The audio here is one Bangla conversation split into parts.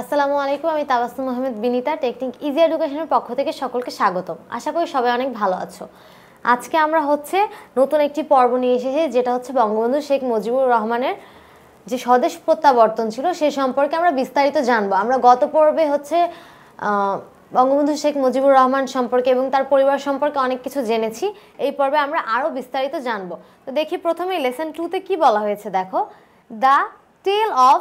আসসালামু আলাইকুম, আমি তাবাসসুম আহমেদ বিনিতা, টেকনিক ইজি এডুকেশনের পক্ষ থেকে সকলকে স্বাগতম। আশা করি সবাই অনেক ভালো আছো। আজকে আমরা হচ্ছে নতুন একটি পর্ব নিয়ে এসেছি, যেটা হচ্ছে বঙ্গবন্ধু শেখ মুজিবুর রহমানের যে স্বদেশ প্রত্যাবর্তন ছিল সে সম্পর্কে আমরা বিস্তারিত জানবো। আমরা গত পর্বে হচ্ছে বঙ্গবন্ধু শেখ মুজিবুর রহমান সম্পর্কে এবং তার পরিবার সম্পর্কে অনেক কিছু জেনেছি। এই পর্বে আমরা আরও বিস্তারিত জানবো। তো দেখি প্রথমে লেসন টুতে কী বলা হয়েছে। দেখো, দ্য টেল অফ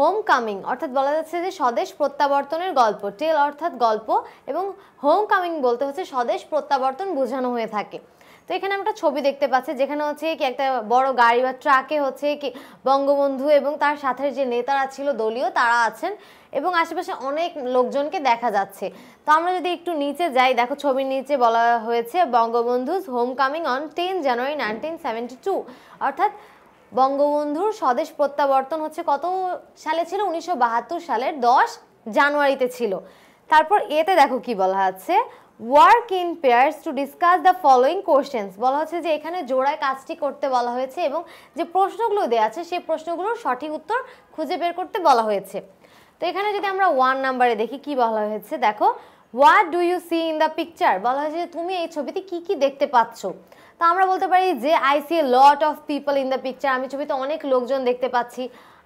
হোমকামিং, অর্থাৎ বলা যাচ্ছে যে স্বদেশ প্রত্যাবর্তনের গল্প। টেল অর্থাৎ গল্প এবং হোমকামিং বলতে হচ্ছে স্বদেশ প্রত্যাবর্তন বোঝানো হয়ে থাকে। তো এখানে আমরা ছবি দেখতে পাচ্ছি, যেখানে হচ্ছে কি একটা বড় গাড়ি বা ট্রাকে হচ্ছে কি বঙ্গবন্ধু এবং তার সাথে যে নেতারা ছিল দলীয় তারা আছেন এবং আশেপাশে অনেক লোকজনকে দেখা যাচ্ছে। তো আমরা যদি একটু নিচে যাই, দেখো ছবির নিচে বলা হয়েছে বঙ্গবন্ধু হোমকামিং অন 10 জানুয়ারি 1972, অর্থাৎ বঙ্গবন্ধুর স্বদেশ প্রত্যাবর্তন হচ্ছে কত সালে ছিল? 1972 সালের 10 জানুয়ারিতে ছিল। তারপর এতে দেখো কি বলা আছে, work in pairs to discuss the following questions. বলা হচ্ছে যে এখানে জোড়ায় কাজটি করতে বলা হয়েছে এবং যে প্রশ্নগুলো দেওয়া আছে সেই প্রশ্নগুলোর সঠিক উত্তর খুঁজে বের করতে বলা হয়েছে। তো এখানে যদি আমরা 1 নম্বরে দেখি কি বলা হয়েছে, দেখো what do you see in the picture. বলা হয়েছে যে তুমি এই ছবিতে কী কী দেখতে পাচ্ছ। তো আমরা বলতে পারি যে I see a lot of people in the picture, আমি ছবিতে অনেক লোকজন দেখতে পাচ্ছি।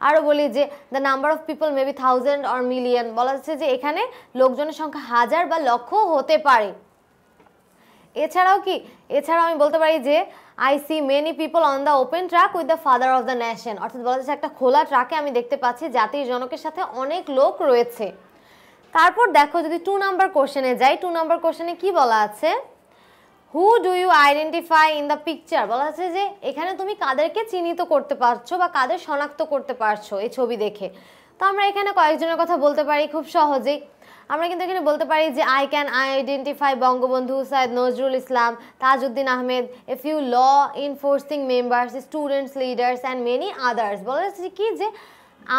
আরও বলি যে the number of people maybe 1000 or million, বলা যাচ্ছে যে এখানে লোকজনের সংখ্যা হাজার বা লক্ষ হতে পারে। এছাড়াও আমি বলতে পারি যে I see many people on the open truck with the father of the nation, অর্থাৎ বলা যাচ্ছে একটা খোলা ট্রাকে আমি দেখতে পাচ্ছি জাতির জনকের সাথে অনেক লোক রয়েছে। তারপর দেখো যদি 2 নম্বর কোশ্চেনে যাই, 2 নম্বর কোশ্চেনে কি বলা আছে, who do you identify in the picture. বলা আছে যে এখানে তুমি কাদেরকে চিহ্নিত করতে পারছো বা কাদের শনাক্ত করতে পারছো এই ছবি দেখে। তো আমরা এখানে কয়েকজনের কথা বলতে পারি খুব সহজেই। আমরা কিন্তু এখানে বলতে পারি যে I can identify Bangabandhu, Syed Nazrul Islam, Tajuddin Ahmed, a few law enforcing members, students leaders and many others. বলা যাচ্ছে কি যে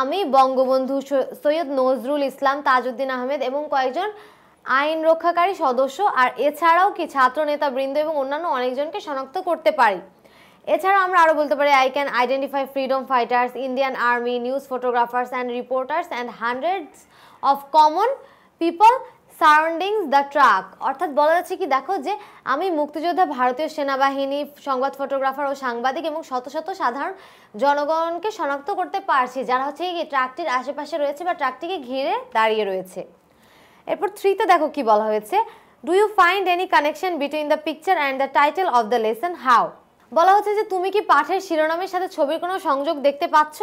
আমি বঙ্গবন্ধু, সৈয়দ নজরুল ইসলাম, তাজউদ্দিন আহমেদ এবং কয়েকজন আইন রক্ষাকারী সদস্য আর এছাড়াও কি ছাত্র নেতাবৃন্দ এবং অন্যান্য অনেকজনকে শনাক্ত করতে পারি। এছাড়াও আমরা আরও বলতে পারি I can identify freedom fighters, Indian army, news photographers and reporters and hundreds of common people surroundings the truck. অর্থাৎ বলা যাচ্ছে কি দেখো যে আমি মুক্তিযোদ্ধা, ভারতীয় সেনাবাহিনী, সংবাদ ফটোগ্রাফার ও সাংবাদিক এবং শত শত সাধারণ জনগণকে শনাক্ত করতে পারছি যারা হচ্ছে কি ট্রাকটির আশেপাশে রয়েছে বা ট্রাকটিকে ঘিরে দাঁড়িয়ে রয়েছে। এরপর 3তে দেখো কি বলা হয়েছে, do you find any connection between the picture and the title of the lesson how. বলা হচ্ছে যে তুমি কি পাঠের শিরোনামের সাথে ছবির কোনো সংযোগ দেখতে পাচ্ছ?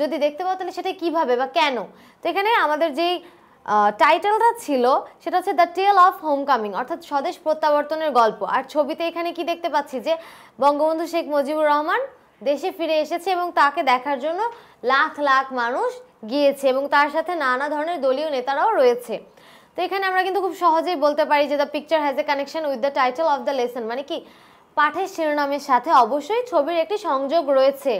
যদি দেখতে পাও তাহলে সেটা কীভাবে বা কেন। তো এখানে আমাদের যেই টাইটেলটা ছিল সেটা হচ্ছে দ্য টেল অফ হোমকামিং, অর্থাৎ স্বদেশ প্রত্যাবর্তনের গল্প। আর ছবিতে এখানে কি দেখতে পাচ্ছি যে বঙ্গবন্ধু শেখ মুজিবুর রহমান দেশে ফিরে এসেছে এবং তাকে দেখার জন্য লাখ লাখ মানুষ গিয়েছে এবং তার সাথে নানা ধরনের দলীয় নেতারাও রয়েছে। তো এখানে আমরা কিন্তু খুব সহজেই বলতে পারি যে the picture has a connection with the title of the lesson, মানে কি পাঠের শিরোনামের সাথে অবশ্যই ছবির একটি সংযোগ রয়েছে।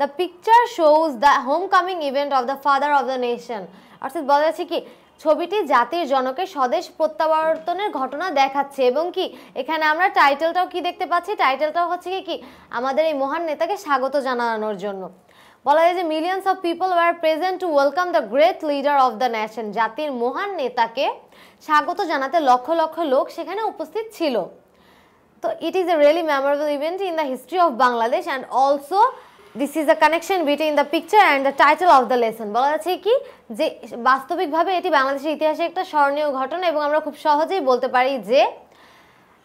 The picture shows the homecoming event of the father of the nation, অর্থাৎ বলা যাচ্ছে কি ছবিটি জাতির জনকের স্বদেশ প্রত্যাবর্তনের ঘটনা দেখাচ্ছে এবং কি এখানে আমরা টাইটেলটাও কি দেখতে পাচ্ছি, টাইটেলটাও হচ্ছে কি আমাদের এই মহান নেতাকে স্বাগত জানানোর জন্য। বলা যায় যে millions of people were present to welcome the great leader of the nation, জাতির মহান নেতাকে স্বাগত জানাতে লক্ষ লক্ষ লোক সেখানে উপস্থিত ছিল। তো it is a really memorable event in the history of Bangladesh and also this is a connection between the picture and the title of the lesson. বলা যাচ্ছে কি যে বাস্তবিকভাবে এটি বাংলাদেশের ইতিহাসে একটা স্মরণীয় ঘটনা এবং আমরা খুব সহজেই বলতে পারি যে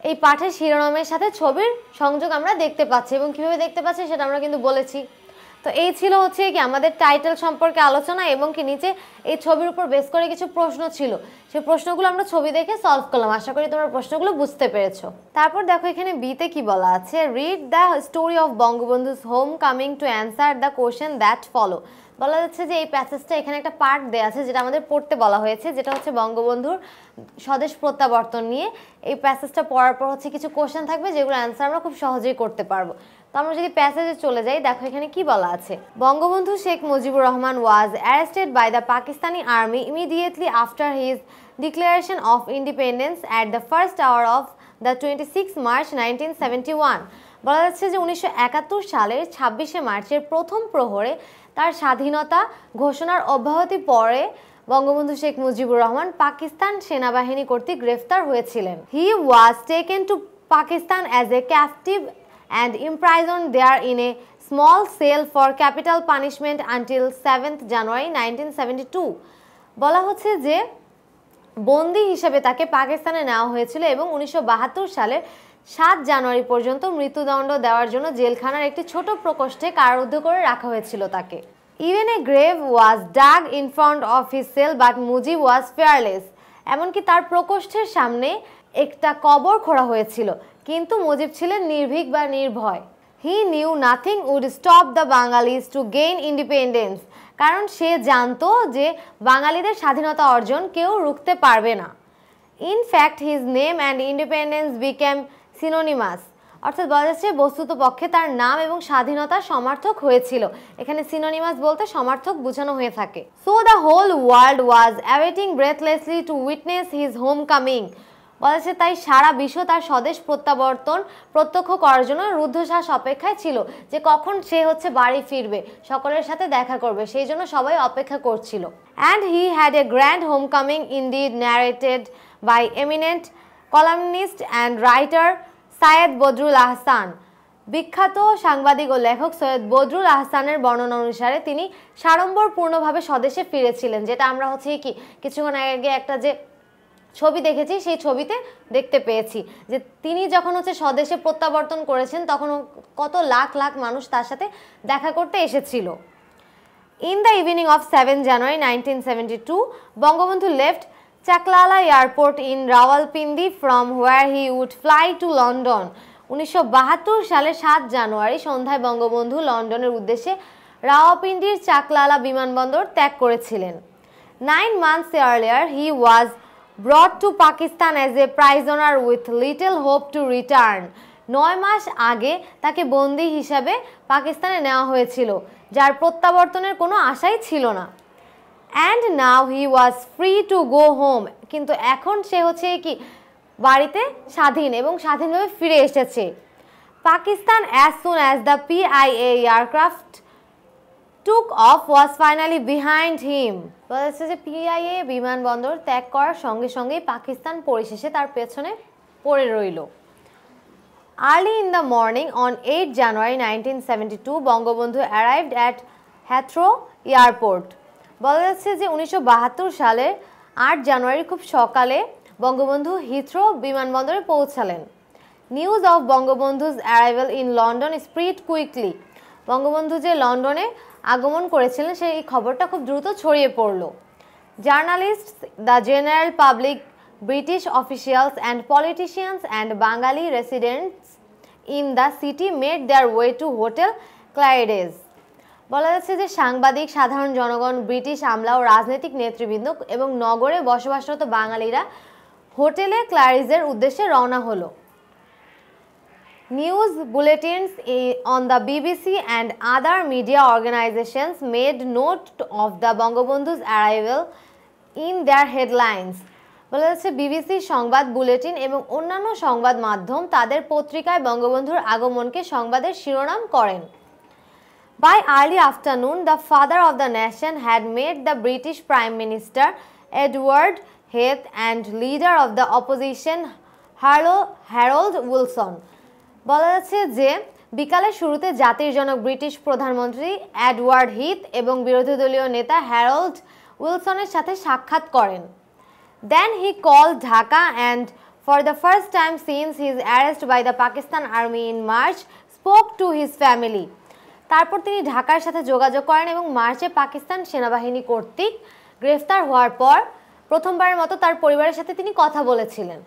এই পাঠের শিরোনামের সাথে ছবির সংযোগ আমরা দেখতে পাচ্ছি এবং কীভাবে দেখতে পাচ্ছি সেটা আমরা কিন্তু বলেছি। তো এই ছিল হচ্ছে কি আমাদের টাইটেল সম্পর্কে আলোচনা এবং কি নিচে এই ছবির উপর বেস করে কিছু প্রশ্ন ছিল, সেই প্রশ্নগুলো আমরা ছবি দেখে সলভ করলাম। আশা করি তোমরা প্রশ্নগুলো বুঝতে পেরেছো। তারপর দেখো এখানে বিতে কি বলা আছে, read the story of Bangabandhu's home coming to answer the question that follow. বলা যাচ্ছে যে এই প্যাসেজটা এখানে একটা পার্ট দেওয়া আছে যেটা আমাদের পড়তে বলা হয়েছে, যেটা হচ্ছে বঙ্গবন্ধুর স্বদেশ প্রত্যাবর্তন নিয়ে। এই প্যাসেজটা পড়ার পর হচ্ছে কিছু কোশ্চেন থাকবে যেগুলো অ্যান্সার আমরা খুব সহজেই করতে পারবো। তো আমরা যদি প্যাসেজে চলে যাই, দেখো এখানে কি বলা আছে, Bangabandhu Sheikh Mujibur Rahman was arrested by the Pakistani army immediately after his declaration of independence at the first hour of the 26 March 1971। বলা যাচ্ছে যে 1971 সালের 26শে মার্চের প্রথম প্রহরে তার স্বাধীনতা ঘোষণার অব্যাহতি পরে বঙ্গবন্ধু শেখ মুজিবুর রহমান পাকিস্তান সেনাবাহিনী কর্তৃক গ্রেফতার হয়েছিলেন। He was taken to Pakistan as a captive and imprisoned there in a small cell for capital punishment until 7th January 1972। বলা হচ্ছে যে বন্দি হিসেবে তাকে পাকিস্তানে নেওয়া হয়েছিল এবং 1972 সালের 7 জানুয়ারি পর্যন্ত মৃত্যুদণ্ড দেওয়ার জন্য জেলখানার একটি ছোট প্রকোষ্ঠে কারারুদ্ধ করে রাখা হয়েছিল তাকে। Even a grave was dug in front of his cell, but Mujib was fearless. এমনকি তার প্রকোষ্ঠের সামনে একটা কবর খোঁড়া হয়েছিল, কিন্তু মুজিব ছিলেন নির্ভীক বা নির্ভয়। He knew nothing would stop the Bengalis to gain independence. কারণ সে জানতো যে বাঙালিদের স্বাধীনতা অর্জন কেউ রুখতে পারবে না। In fact, his name and independence became synonymous. অর্থাৎ বলা যাচ্ছে বস্তুত পক্ষে তার নাম এবং স্বাধীনতা সমর্থক হয়েছিল। এখানে সিনোনিমাস বলতে সমর্থক বোঝানো হয়ে থাকে। So the whole world was awaiting breathlessly to witness his home coming. বলা যাচ্ছে তাই সারা বিশ্ব তার স্বদেশ প্রত্যাবর্তন প্রত্যক্ষ করার জন্য রুদ্ধশ্বাস অপেক্ষায় ছিল যে কখন সে হচ্ছে বাড়ি ফিরবে, সকলের সাথে দেখা করবে, সেই জন্য সবাই অপেক্ষা করছিল। And he had a grand home coming indeed narrated by eminent columnist and writer Syed Badrul Ahsan. বিখ্যাত সাংবাদিক ও লেখক সৈয়দ বদরুল আহসানের বর্ণনা অনুসারে তিনি সাড়ম্বরপূর্ণভাবে স্বদেশে ফিরেছিলেন, যেটা আমরা হচ্ছে কি কিছুক্ষণ আগে একটা যে ছবি দেখেছি সেই ছবিতে দেখতে পেয়েছি যে তিনি যখন হচ্ছে স্বদেশে প্রত্যাবর্তন করেছেন তখন কত লাখ লাখ মানুষ তার সাথে দেখা করতে এসেছিল। In the evening of 7 January 1972, Bangabandhu left Chaklala airport in Rawalpindi from where he would fly to London. 1972 সালের 7 জানুয়ারি সন্ধ্যায় বঙ্গবন্ধু লন্ডনের উদ্দেশ্যে রাওয়ালপিন্ডির চাকলালা বিমানবন্দর ত্যাগ করেছিলেন। 9 months earlier he was brought to Pakistan as a prisoner with little hope to return. 9 মাস আগে তাকে বন্দী হিসাবে পাকিস্তানে নেওয়া হয়েছিল, যার প্রত্যাবর্তনের কোনো আশাই ছিল না। And now he was free to go home. কিন্তু এখন সে হচ্ছে কি বাড়িতে স্বাধীন এবং স্বাধীনভাবে ফিরে এসেছে। Pakistan as soon as the PIA aircraft took off was finally behind him. বলা যাচ্ছে যে PIA বিমানবন্দর ত্যাগ করার সঙ্গে সঙ্গেই পাকিস্তান পরিশেষে তার পেছনে পড়ে রইল। Early in the morning on 8 January 1972, Bangabandhu arrived at Heathrow airport. বলা যাচ্ছে যে 1972 সালের 8 জানুয়ারি খুব সকালে বঙ্গবন্ধু হিথ্রো বিমানবন্দরে পৌঁছালেন। News of Bangabandhu's arrival in London spread quickly. Bangabandhu যে লন্ডনে আগমন করেছিলেন সেই খবরটা খুব দ্রুত ছড়িয়ে পড়ল। Journalists, the general public, British officials and politicians and Bangali residents in the city made their way to hotel Claridge's. বলা যাচ্ছে যে সাংবাদিক, সাধারণ জনগণ, ব্রিটিশ আমলা ও রাজনৈতিক নেতৃবৃন্দ এবং নগরে বসবাসরত বাঙালিরা হোটেলে ক্লারিজের উদ্দেশ্যে রওনা হলো। News bulletins on the BBC and other media organisations made note of the Bangabandhu's arrival in their headlines. বলা যাচ্ছে BBC সংবাদ বুলেটিন এবং অন্যান্য সংবাদ মাধ্যম তাদের পত্রিকায় বঙ্গবন্ধুর আগমনকে সংবাদের শিরোনাম করেন। By early afternoon, the father of the nation had made the British Prime Minister Edward Heath and leader of the opposition Harold Wilson. বলা যাচ্ছে যে বিকালে শুরুতে জাতির জনক ব্রিটিশ প্রধানমন্ত্রী এডওয়ার্ড হিথ এবং বিরোধী দলীয় নেতা হ্যারল্ড উইলসনের সাথে সাক্ষাৎ করেন। Then he called Dhaka and for the first time since his arrest by the Pakistan Army in March spoke to his family. তারপর তিনি ঢাকার সাথে যোগাযোগ করেন এবং মার্চে পাকিস্তান সেনাবাহিনী কর্তৃক গ্রেফতার হওয়ার পর প্রথমবারের মতো তার পরিবারের সাথে তিনি কথা বলেছিলেন।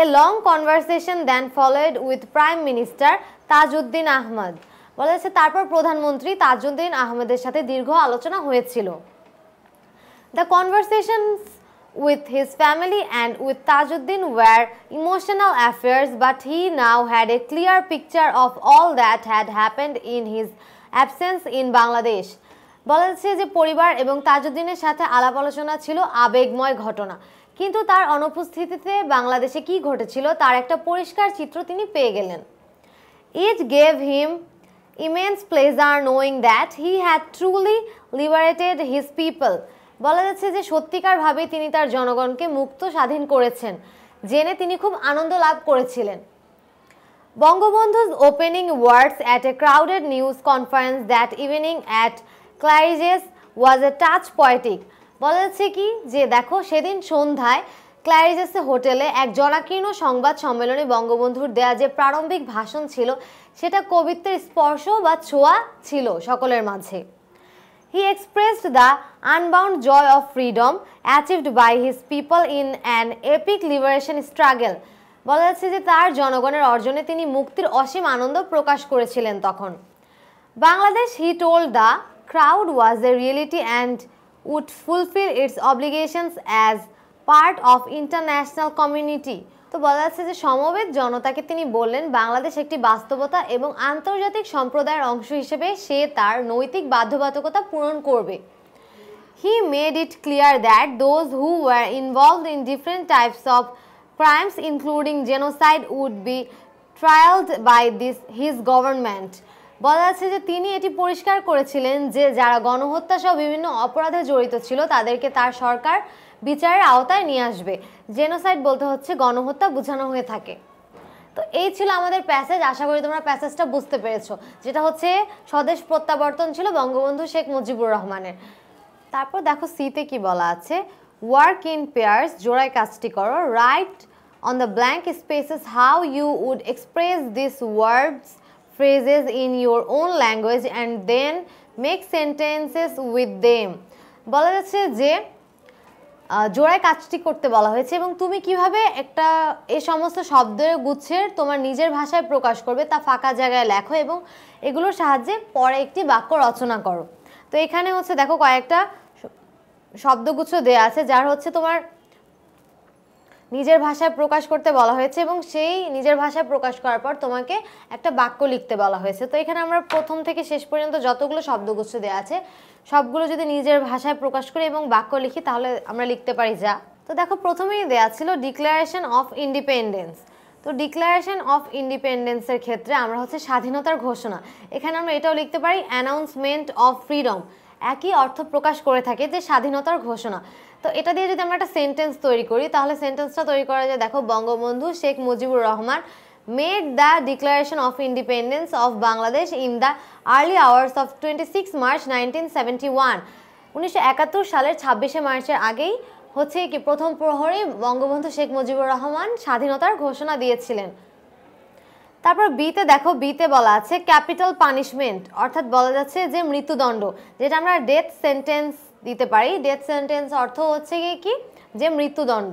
A long conversation then followed with prime minister Tajuddin Ahmad. বলা যাচ্ছে তারপর প্রধানমন্ত্রী তাজউদ্দিন আহমদের সাথে দীর্ঘ আলোচনা হয়েছিল। The conversations with his family and with Tajuddin were emotional affairs, but he now had a clear picture of all that had happened in his absence in Bangladesh. বলা যাচ্ছে যে পরিবার এবং তাজউদ্দিনের সাথে আলাপ আলোচনা ছিল আবেগময় ঘটনা, কিন্তু তার অনুপস্থিতিতে বাংলাদেশে কি ঘটেছিল তার একটা পরিষ্কার চিত্র তিনি পেয়ে গেলেন। It gave him immense pleasure knowing that he had truly liberated his people. বলা যাচ্ছে যে সত্যিকার ভাবে তিনি তার জনগণকে মুক্ত স্বাধীন করেছেন জেনে তিনি খুব আনন্দ লাভ করেছিলেন। Bangabandhu's opening words at a crowded news conference that evening at Claridge's was a touch poetic। বলা যাচ্ছে কি যে দেখো সেদিন সন্ধ্যায় ক্লারিজেস হোটেলে এক জনাকীর্ণ সংবাদ সম্মেলনে বঙ্গবন্ধুর দেয়া যে প্রারম্ভিক ভাষণ ছিল সেটা কবিত্বের স্পর্শ বা ছোঁয়া ছিল সকলের মাঝে। He expressed the unbound joy of freedom achieved by his people in an epic liberation struggle। বলা যাচ্ছে যে তার জনগণের অর্জনে তিনি মুক্তির অসীম আনন্দ প্রকাশ করেছিলেন তখন। Bangladesh he told the crowd was a reality and would fulfill its obligations as part of international community। তো বলা যাচ্ছে যে সমবেত জনতাকে তিনি বললেন বাংলাদেশ একটি বাস্তবতা এবং আন্তর্জাতিক সম্প্রদায়ের অংশ হিসেবে সে তার নৈতিক বাধ্যবাধকতা পূরণ করবে। He made it clear that those who were involved in different types of crimes including genocide would be trialed by his government। বলা যাচ্ছে যে তিনি এটি পরিষ্কার করেছিলেন যে যারা গণহত্যা সহ বিভিন্ন অপরাধে জড়িত ছিল তাদেরকে তার সরকার বিচারের আওতায় নিয়ে আসবে। জেনোসাইড বলতে হচ্ছে গণহত্যা বোঝানো হয়ে থাকে। তো এই ছিল আমাদের প্যাসেজ। আশা করি তোমরা প্যাসেজটা বুঝতে পেরেছো, যেটা হচ্ছে স্বদেশ প্রত্যাবর্তন ছিল বঙ্গবন্ধু শেখ মুজিবুর রহমানের। তারপর দেখো সিতে কি বলা আছে, ওয়ার্ক ইন পেয়ার্স, জোড়ায় কাজটি করো। Write on the blank spaces how you would express this words phrases in your own language and then make sentences with them। বলা যাচ্ছে যে জোড়ায় কাজটি করতে বলা হয়েছে এবং তুমি কিভাবে একটা এই সমস্ত শব্দের গুচ্ছের তোমার নিজের ভাষায় প্রকাশ করবে তা ফাঁকা জায়গায় লেখো এবং এগুলোর সাহায্যে পরে একটি বাক্য রচনা করো। তো এখানে হচ্ছে দেখো কয়েকটা শব্দগুচ্ছ দেয়া আছে যার হচ্ছে তোমার নিজের ভাষায় প্রকাশ করতে বলা হয়েছে এবং সেই নিজের ভাষায় প্রকাশ করার পর তোমাকে একটা বাক্য লিখতে বলা হয়েছে। তো এখানে আমরা প্রথম থেকে শেষ পর্যন্ত যতগুলো শব্দগুচ্ছ দেওয়া আছে সবগুলো যদি নিজের ভাষায় প্রকাশ করি এবং বাক্য লিখি তাহলে আমরা লিখতে পারি যা। তো দেখো প্রথমেই দেওয়া ছিল ডিক্লারেশন অফ ইন্ডিপেন্ডেন্স। তো ডিক্লারেশন অফ ইন্ডিপেন্ডেন্সের ক্ষেত্রে আমরা হচ্ছে স্বাধীনতার ঘোষণা, এখানে আমরা এটাও লিখতে পারি অ্যানাউন্সমেন্ট অফ ফ্রিডম, একই অর্থ প্রকাশ করে থাকে যে স্বাধীনতার ঘোষণা। তো এটা দিয়ে যদি আমরা একটা সেন্টেন্স তৈরি করি তাহলে সেন্টেন্সটা তৈরি করা যায় দেখো, Bangabandhu Sheikh Mujibur Rahman made the declaration of independence of Bangladesh in the early hours of 26 March 1971। 1971 সালের 26শে মার্চের আগেই হচ্ছে কি প্রথম প্রহরেই বঙ্গবন্ধু শেখ মুজিবুর রহমান স্বাধীনতার ঘোষণা দিয়েছিলেন। তারপর বিতে দেখো, বিতে বলা আছে ক্যাপিটাল পানিশমেন্ট, অর্থাৎ বলা যাচ্ছে যে মৃত্যুদণ্ড, যেটা আমরা ডেথ সেন্টেন্স দিতে পারি। ডেথ সেন্টেন্স অর্থ হচ্ছে কি যে মৃত্যুদণ্ড।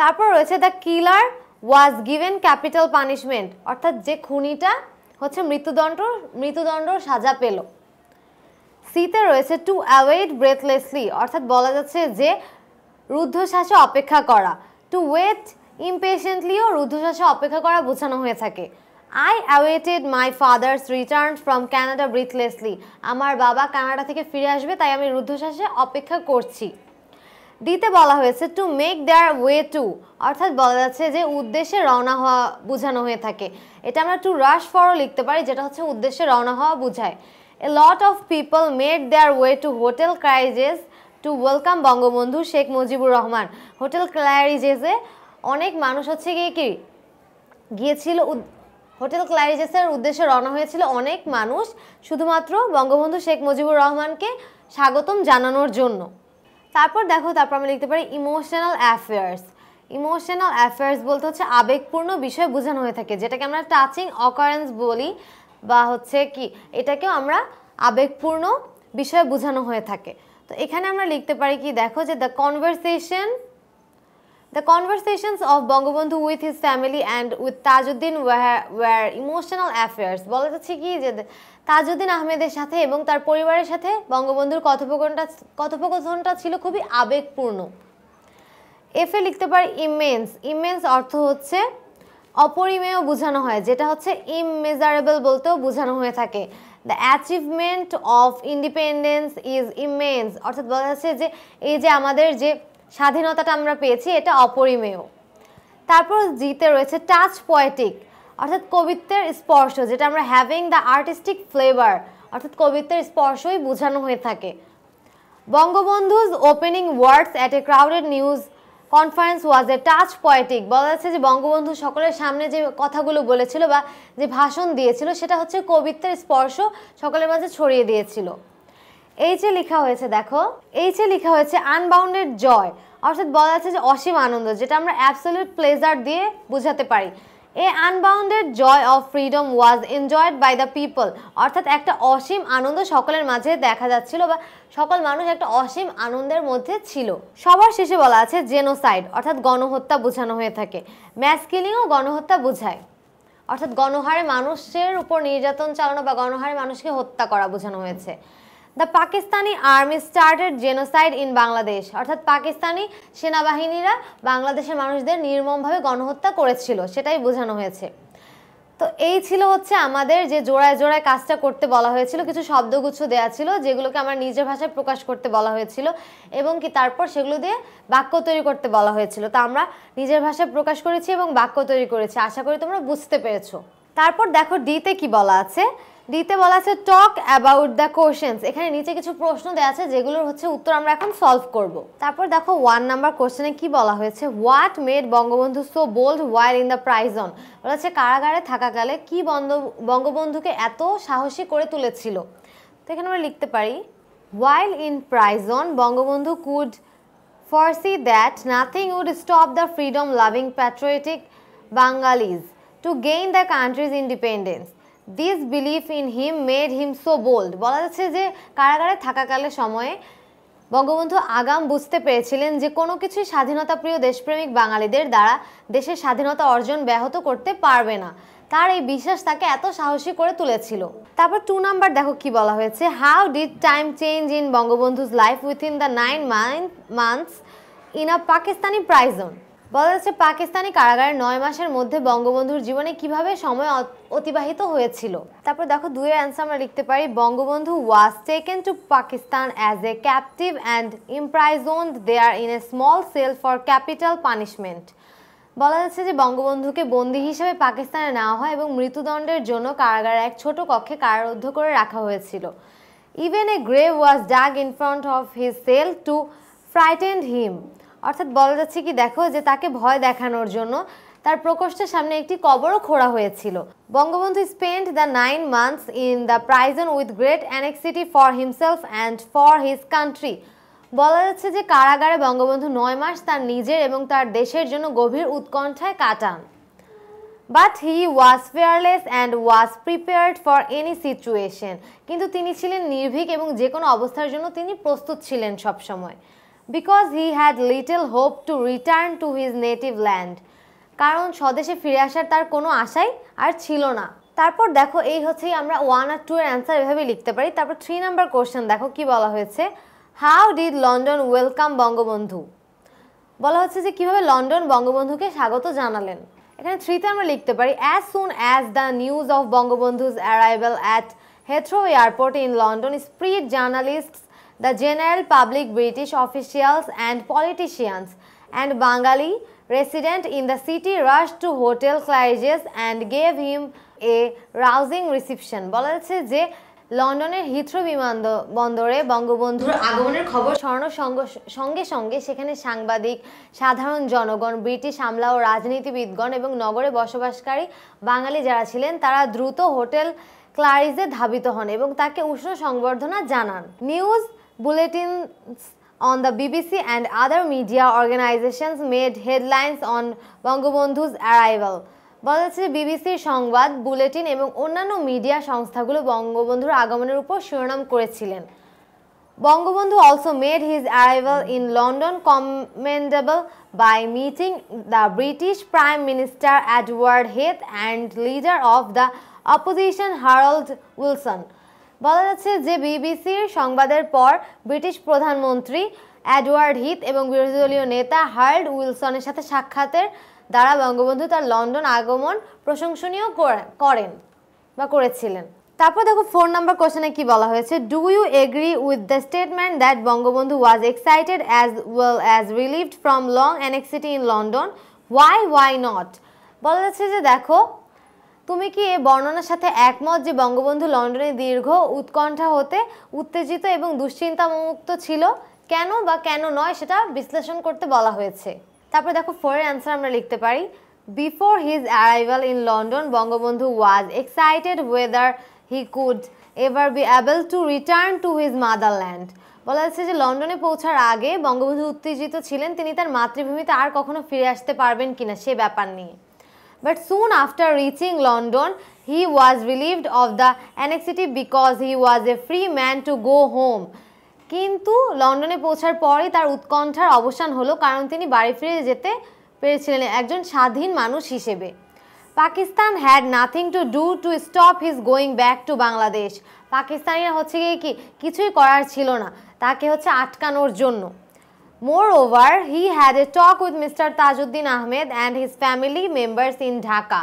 তারপর রয়েছে the killer was given capital punishment, অর্থাৎ যে খুনিটা হচ্ছে মৃত্যুদণ্ড সাজা পেল। সিতে রয়েছে টু অ্যাওয়েট ব্রেথলেসলি, অর্থাৎ বলা যাচ্ছে যে রুদ্ধশ্বাসে অপেক্ষা করা। টু ওয়েট ইমপেশেন্টলিও রুদ্ধশ্বাসে অপেক্ষা করা বোঝানো হয়ে থাকে। I awaited my father's return from Canada breathlessly, আমার বাবা কানাডা থেকে ফিরে আসবে তাই আমি রুদ্ধশ্বাসে অপেক্ষা করছি। দিতে বলা হয়েছে to make their way to, অর্থাৎ বলা যাচ্ছে যে উদ্দেশ্যে রওনা হওয়া বোঝানো হয়ে থাকে। এটা আমরা টু রাশ ফরও লিখতে পারি, যেটা হচ্ছে উদ্দেশ্যে রওনা হওয়া বোঝায়। A lot of people made their way to hotel ক্লারিজেস to welcome Bangabandhu Sheikh Mujibur Rahman. Hotel ক্লারিজেসে অনেক মানুষ হচ্ছে গিয়েছিল, হোটেল ক্লারিজেসের উদ্দেশ্যে রওনা হয়েছিল অনেক মানুষ শুধুমাত্র বঙ্গবন্ধু শেখ মুজিবুর রহমানকে স্বাগতম জানানোর জন্য। তারপর দেখো, তারপর আমি লিখতে পারি ইমোশনাল অ্যাফেয়ার্স। ইমোশনাল অ্যাফেয়ার্স বলতে হচ্ছে আবেগপূর্ণ বিষয় বোঝানো হয়ে থাকে, যেটাকে আমরা টাচিং অকারেন্স বলি বা হচ্ছে কি এটাকেও আমরা আবেগপূর্ণ বিষয় বোঝানো হয়ে থাকে। তো এখানে আমরা লিখতে পারি কি দেখো যে The conversations of Bangabandhu with his family and with Tajuddin were emotional affairs। বলা যাচ্ছে কি যে তাজউদ্দিন আহমেদের সাথে এবং তার পরিবারের সাথে বঙ্গবন্ধুর কথোপকথনটা ছিল খুবই আবেগপূর্ণ। এফে লিখতে পারি ইমেন্স। ইমেন্স অর্থ হচ্ছে অপরিমেয় বোঝানো হয়, যেটা হচ্ছে ইমমেজারেবল বলতেও বোঝানো হয়ে থাকে। The achievement of independence is immense, অর্থাৎ বলা যাচ্ছে যে এই যে আমাদের যে স্বাধীনতাটা আমরা পেয়েছি এটা অপরিমেয়। তারপর জিতে রয়েছে টাচ পোয়েটিক, অর্থাৎ কবিত্বের স্পর্শ, যেটা আমরা হ্যাভিং দ্য আর্টিস্টিক ফ্লেভার, অর্থাৎ কবিত্বের স্পর্শই বোঝানো হয়ে থাকে। Bangabandhu's opening words at a crowded news conference was a touch poetic. বলা যাচ্ছে যে বঙ্গবন্ধু সকলের সামনে যে কথাগুলো বলেছিল বা যে ভাষণ দিয়েছিল সেটা হচ্ছে কবিত্বের স্পর্শ সকলের মাঝে ছড়িয়ে দিয়েছিল। এইচে লেখা হয়েছে, দেখো এইচে লেখা হয়েছে আনবাউন্ডেড জয়, অর্থাৎ বলা যাচ্ছে যে অসীম আনন্দ, যেটা আমরা অ্যাবসলিউট প্লেজার দিয়ে বোঝাতে পারি। A unbounded joy of freedom was enjoyed by the people, অর্থাৎ একটা অসীম আনন্দ সকলের মাঝে দেখা যাচ্ছিল বা সকল মানুষ একটা অসীম আনন্দের মধ্যে ছিল। সবার শেষে বলা আছে জেনোসাইড, অর্থাৎ গণহত্যা বোঝানো হয়ে থাকে। ম্যাস কিলিংও গণহত্যা বোঝায়, অর্থাৎ গণহারে মানুষের উপর নির্যাতন চালানো বা গণহারে মানুষকে হত্যা করা বোঝানো হয়েছে। The Pakistani army started genocide in Bangladesh, অর্থাৎ পাকিস্তানি সেনাবাহিনীরা বাংলাদেশের মানুষদের নির্মমভাবে গণহত্যা করেছিল, সেটাই বোঝানো হয়েছে। তো এই ছিল হচ্ছে আমাদের যে জোড়ায় জোড়ায় কাজটা করতে বলা হয়েছিল, কিছু শব্দগুচ্ছ দেওয়া ছিল যেগুলোকে আমার নিজের ভাষায় প্রকাশ করতে বলা হয়েছিল এবং কি তারপর সেগুলো দিয়ে বাক্য তৈরি করতে বলা হয়েছিল। তা আমরা নিজের ভাষায় প্রকাশ করেছি এবং বাক্য তৈরি করেছি, আশা করি তোমরা বুঝতে পেরেছো। তারপর দেখো ডিতে কি বলা আছে। ডিতে বলা আছে টক অ্যাবাউট দ্য কোশ্চেন্স, এখানে নিচে কিছু প্রশ্ন দেওয়া আছে যেগুলোর হচ্ছে উত্তর আমরা এখন সলভ করব। তারপর দেখো 1 নাম্বার কোশ্চেনে কি বলা হয়েছে, what made Bangabandhu so bold while in the prison, বলা হচ্ছে কারাগারে থাকাকালে কি বঙ্গবন্ধুকে এত সাহসী করে তুলেছিল। তো এখানে আমরা লিখতে পারি while in prison Bangabandhu could foresee that nothing would stop the freedom loving patriotic বাঙালিজ to gain the country's independence. This belief in him made him so bold. বলা যাচ্ছে যে কারাগারে থাকাকালের সময়ে বঙ্গবন্ধু আগাম বুঝতে পেরেছিলেন যে কোনো কিছুই স্বাধীনতাপ্রিয় দেশপ্রেমিক বাঙালিদের দ্বারা দেশের স্বাধীনতা অর্জন ব্যাহত করতে পারবে না, তার এই বিশ্বাস তাকে এত সাহসী করে তুলেছিল। তারপর 2 নাম্বার দেখো কি বলা হয়েছে, how did time change in Bangabandhu's life within the 9 months in a Pakistani prison, বলা যাচ্ছে পাকিস্তানি কারাগারে 9 মাসের মধ্যে বঙ্গবন্ধুর জীবনে কিভাবে সময় অতিবাহিত হয়েছিল। তারপর দেখো 2-এর অ্যান্সার আমরা লিখতে পারি Bangabandhu was taken to Pakistan as a captive and imprisoned there in a small cell for capital punishment, বলা যাচ্ছে যে বঙ্গবন্ধুকে বন্দী হিসেবে পাকিস্তানে নেওয়া হয় এবং মৃত্যুদণ্ডের জন্য কারাগারে এক ছোট কক্ষে কারারুদ্ধ করে রাখা হয়েছিল। Even a grave was dug in front of his cell to frightened him, অর্থাৎ বলা যাচ্ছে কি দেখো যে তাকে ভয় দেখানোর জন্য তার প্রকোষ্ঠের সামনে একটি কবরও খোঁড়া হয়েছিল। Bangabandhu spend the 9 months in the prison with great anxiety for himself and for his country, বলা যাচ্ছে যে কারাগারে বঙ্গবন্ধু 9 মাস তার নিজের এবং তার দেশের জন্য গভীর উৎকণ্ঠায় কাটান। But he was fearless and was prepared for any situation, কিন্তু তিনি ছিলেন নির্ভীক এবং যে কোনো অবস্থার জন্য তিনি প্রস্তুত ছিলেন সবসময়। Because he had little hope to return to his native land, কারণ স্বদেশে ফিরে আসার তার কোনো আশাই আর ছিল না। তারপর দেখো এই হচ্ছে আমরা 1 আর 2-এর অ্যান্সার এভাবে লিখতে পারি। তারপর 3 নাম্বার কোশ্চেন দেখো কি বলা হয়েছে, how did London welcome Bangabandhu, বলা হচ্ছে যে কিভাবে লন্ডন বঙ্গবন্ধুকে স্বাগত জানালেন। এখানে 3-তে আমরা লিখতে পারি as soon as the news of Bangabandhu's arrival at Heathrow airport in London spread journalists the general public, British officials and politicians and Bengali resident in the city rushed to Hotel Claridge's and gave him a rousing reception. বলা যাচ্ছে যে লন্ডনের হিথ্রো বিমানবন্দরে বঙ্গবন্ধুর আগমনের খবর ছড়ানোর সঙ্গে সঙ্গে সেখানে সাংবাদিক, সাধারণ জনগণ, ব্রিটিশ আমলা ও রাজনীতিবিদগণ এবং নগরে বসবাসকারী বাঙালি যারা ছিলেন তারা দ্রুত হোটেল ক্লারিজে ধাবিত হন এবং তাকে উষ্ণ সংবর্ধনা জানান। News bulletins on the BBC and other media organizations made headlines on Bangabandhu's arrival. বলা যাচ্ছে বিবিসির সংবাদ, বুলেটিন এবং অন্যান্য মিডিয়া সংস্থাগুলো বঙ্গবন্ধুর আগমনের উপর শিরোনাম করেছিলেন। Bangabandhu also made his arrival in London commendable by meeting the British Prime Minister Edward Heath and leader of the opposition Harold Wilson. বলা যাচ্ছে যে বিবিসির সংবাদের পর ব্রিটিশ প্রধানমন্ত্রী এডওয়ার্ড হিথ এবং বিরোধী দলীয় নেতা হারল্ড উইলসনের সাথে সাক্ষাতের দ্বারা বঙ্গবন্ধু তার লন্ডন আগমন প্রশংসনীয় করেন বা করেছিলেন। তারপর দেখো 4 নাম্বার কোশ্চেনে কি বলা হয়েছে, do you agree with the statement that Bangabandhu was excited as well as relieved from long anxiety in London, why not, বলা যাচ্ছে যে দেখো তুমি কি এই বর্ণনার সাথে একমত যে বঙ্গবন্ধু লন্ডনে দীর্ঘ উৎকণ্ঠা হতে উত্তেজিত এবং দুশ্চিন্তামুক্ত ছিল কেন বা কেন নয় সেটা বিশ্লেষণ করতে বলা হয়েছে। তারপর দেখো ফোরের অ্যান্সার আমরা লিখতে পারি Before his arrival in London, Bangabandhu was excited whether he could ever be able to return to his motherland. বলা যাচ্ছে যে লন্ডনে পৌঁছার আগে বঙ্গবন্ধু উত্তেজিত ছিলেন তিনি তার মাতৃভূমিতে আর কখনো ফিরে আসতে পারবেন কিনা সে ব্যাপার নিয়ে। But soon after reaching London, he was relieved of the anxiety because he was a free man to go home. কিন্তু লন্ডনে পৌঁছার পরেই তার উৎকণ্ঠার অবসান হলো কারণ তিনি বাড়ি ফিরে যেতে পেরেছিলেন একজন স্বাধীন মানুষ হিসেবে। Pakistan had nothing to do to stop his going back to Bangladesh. পাকিস্তানিরা হচ্ছে কি কিছুই করার ছিল না তাকে হচ্ছে আটকানোর জন্য। মোর over he had a talk with mister Tajuddin Ahmed and his family members in Dhaka.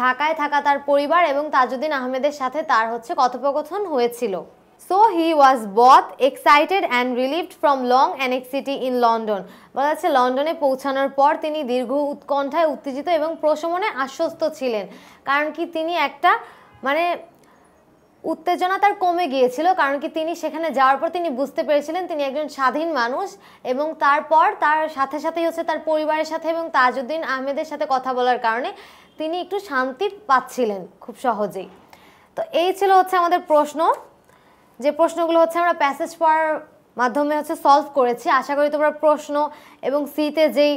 ঢাকায় থাকা তার পরিবার এবং তাজউদ্দিন আহমেদের সাথে তার হচ্ছে কথোপকথন হয়েছিল। So he was both excited and relieved from long anxiety in London. বলা যাচ্ছে লন্ডনে পৌঁছানোর পর তিনি দীর্ঘ উৎকণ্ঠায় উত্তেজিত এবং প্রশমনে আশ্বস্ত ছিলেন কারণ কি তিনি একটা মানে উত্তেজনা তার কমে গিয়েছিল কারণ কি তিনি সেখানে যাওয়ার পর তিনি বুঝতে পেরেছিলেন তিনি একজন স্বাধীন মানুষ এবং তারপর তার সাথে সাথেই হচ্ছে তার পরিবারের সাথে এবং তাজউদ্দিন আহমেদের সাথে কথা বলার কারণে তিনি একটু শান্তি পাচ্ছিলেন খুব সহজেই। তো এই ছিল হচ্ছে আমাদের প্রশ্ন যে প্রশ্নগুলো হচ্ছে আমরা প্যাসেজ পড়ার মাধ্যমে হচ্ছে সলভ করেছি। আশা করি তোমরা প্রশ্ন এবং সিতে যেই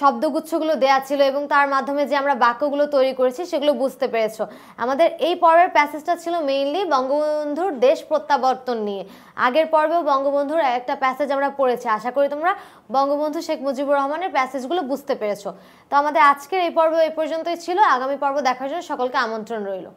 শব্দগুচ্ছগুলো দেওয়া ছিল এবং তার মাধ্যমে যে আমরা বাক্যগুলো তৈরি করেছি সেগুলো বুঝতে পেরেছো। আমাদের এই পর্বের প্যাসেজটা ছিল মেইনলি বঙ্গবন্ধুর দেশ প্রত্যাবর্তন নিয়ে। আগের পর্বেও বঙ্গবন্ধুর একটা প্যাসেজ আমরা পড়েছি। আশা করি তোমরা বঙ্গবন্ধু শেখ মুজিবুর রহমানের প্যাসেজগুলো বুঝতে পেরেছো। তো আমাদের আজকের এই পর্ব এই পর্যন্তই ছিল। আগামী পর্ব দেখার জন্য সকলকে আমন্ত্রণ রইল।